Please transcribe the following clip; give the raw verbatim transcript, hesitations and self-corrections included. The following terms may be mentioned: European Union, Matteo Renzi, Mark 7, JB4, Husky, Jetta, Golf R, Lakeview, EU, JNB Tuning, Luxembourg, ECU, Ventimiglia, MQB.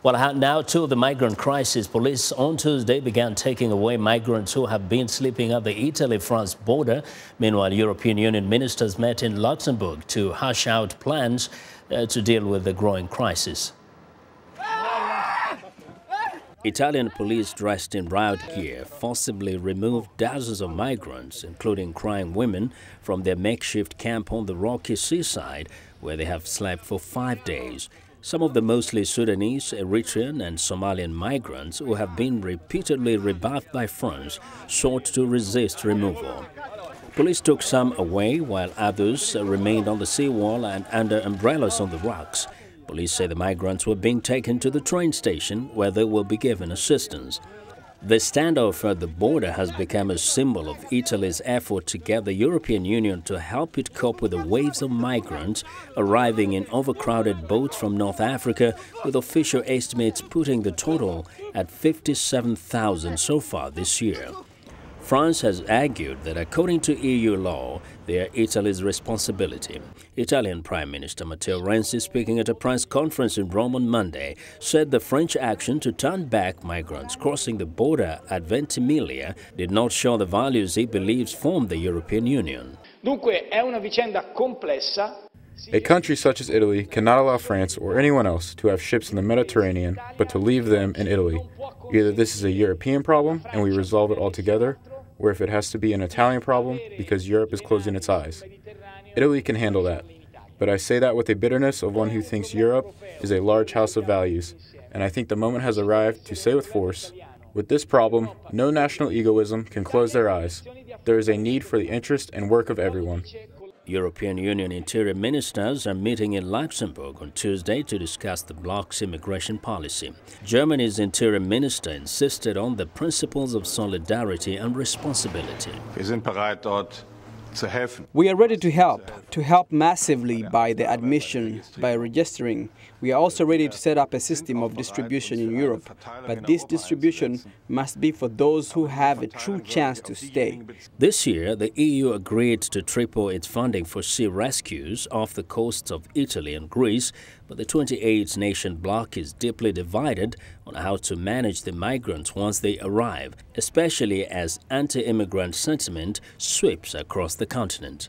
Well, now to the migrant crisis. Police on Tuesday began taking away migrants who have been sleeping at the Italy-France border. Meanwhile, European Union ministers met in Luxembourg to hash out plans uh, to deal with the growing crisis. Italian police dressed in riot gear forcibly removed dozens of migrants, including crying women, from their makeshift camp on the rocky seaside where they have slept for five days. Some of the mostly Sudanese, Eritrean and Somalian migrants who have been repeatedly rebuffed by France sought to resist removal. Police took some away while others remained on the seawall and under umbrellas on the rocks. Police say the migrants were being taken to the train station where they will be given assistance. The standoff at the border has become a symbol of Italy's effort to get the European Union to help it cope with the waves of migrants arriving in overcrowded boats from North Africa, with official estimates putting the total at fifty-seven thousand so far this year. France has argued that according to E U law, they are Italy's responsibility. Italian Prime Minister Matteo Renzi, speaking at a press conference in Rome on Monday, said the French action to turn back migrants crossing the border at Ventimiglia did not show the values he believes form the European Union. A country such as Italy cannot allow France or anyone else to have ships in the Mediterranean, but to leave them in Italy. Either this is a European problem and we resolve it all together, or if it has to be an Italian problem because Europe is closing its eyes. Italy can handle that. But I say that with a bitterness of one who thinks Europe is a large house of values, and I think the moment has arrived to say with force, with this problem, no national egoism can close their eyes. There is a need for the interest and work of everyone. European Union interior ministers are meeting in Luxembourg on Tuesday to discuss the bloc's immigration policy. Germany's interior minister insisted on the principles of solidarity and responsibility. We are ready to help, to help massively by the admission, by registering. We are also ready to set up a system of distribution in Europe, but this distribution must be for those who have a true chance to stay. This year, the E U agreed to triple its funding for sea rescues off the coasts of Italy and Greece, but the twenty-eight nation bloc is deeply divided on how to manage the migrants once they arrive, especially as anti-immigrant sentiment sweeps across the continent.